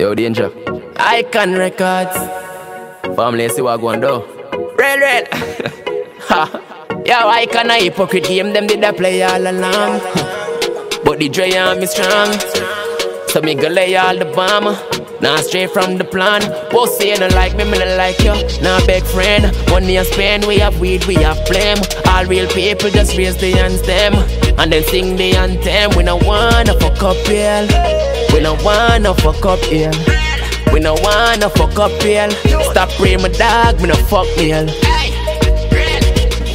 Yo, danger. Icon Records. Family, see what going do. Real. Yo, Icon a hypocrite game. Them did a play all along. But the joy on me strong. So me go lay all the bomb. Nah, straight from the plan. Both say you don't like me don't like you. Nah, big friend. Money and spend, we have weed, we have blame. All real people just raise the hands them, and then sing the anthem. We don't wanna fuck up here. We don't wanna fuck up here. We don't wanna fuck up here. Stop praying my dog, me no fuck me hell.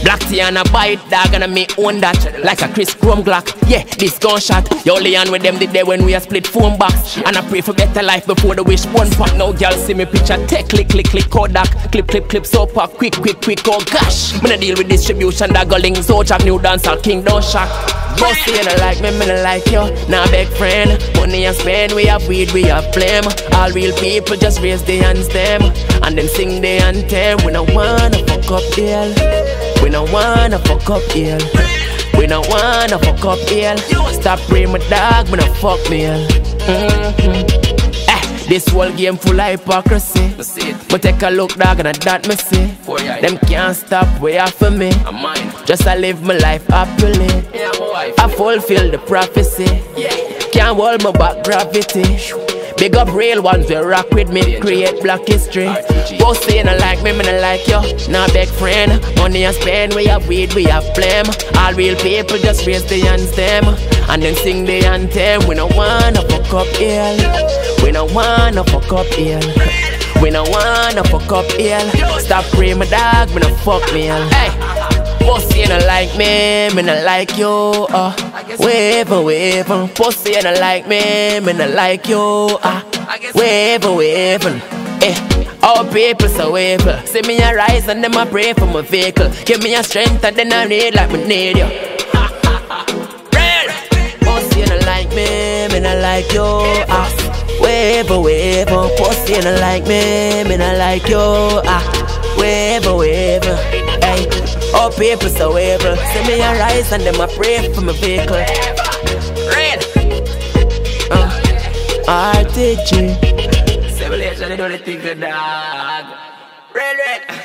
Black tea and a bite, dog, and I me own that like a Chris Chrome Glock. Yeah, this gunshot. Yo, Leon with them the day when we a split phone box. And I pray for better life before the wish one pop. Now, girl, see me picture, take click, Kodak. Clip, so pop, quick, oh gosh. Me no deal with distribution, that go links, so jack, new dance, all king, don't shock. Both say you don't like me don't like you. Nah, big friend, money and spend, we have weed, we have blame. All real people just raise their hands, them, and then sing their anthem. We don't wanna fuck up, girl. We don't wanna fuck up here. We don't wanna fuck up here. Stop praying my dog, me no fuck me. This whole game full of hypocrisy. But take a look, dog, and that me see. Them can't stop way off of me. Just I live my life happily. I fulfill the prophecy. Can't hold my back gravity. Big up real ones, we rock with me, create black history. Both say you don't like me don't like you. Nah, big friend, money and spend, we have weed, we have blame. All real people just raise the hands them, and then sing the anthem. We don't wanna fuck up here. We don't wanna fuck up here. We don't wanna fuck up here. Stop praying my dog, me no fuck me hell. Pussy you don't like me don't like you. Wavin'. Pussy you don't like me don't like you. Wavin'. Our people so wavin'. See me a rise and them a pray for my vehicle. Give me a strength and then I read like me need you. Pussy you don't like me don't like you. Wavin'. Pussy you don't like me don't like you. Wavin'. Oh, people so evil. See me a rise and them a pray for my vehicle. Red. RTG. Civilization, they do the thing, the dog. Red.